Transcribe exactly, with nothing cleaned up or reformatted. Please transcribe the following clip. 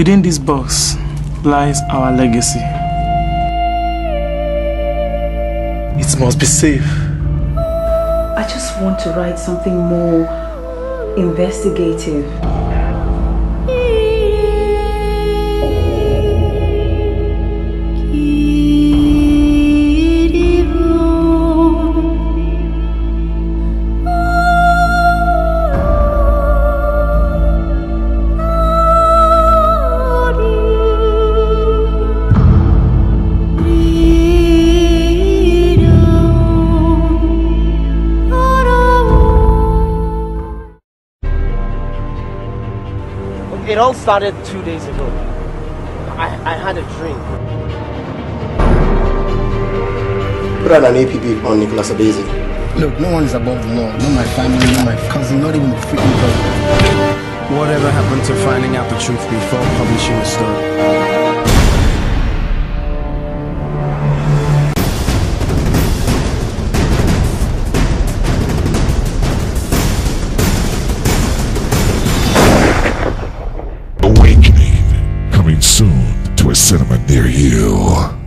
Within this box lies our legacy. It must be safe. I just want to write something more investigative. It all started two days ago. I, I had a dream. Put out an A P B on Nicholas Abasi. Look, no one is above the law. Not my family, not my cousin, not even the freaking brother. Whatever happened to finding out the truth before publishing a story? Soon to a cinema near you.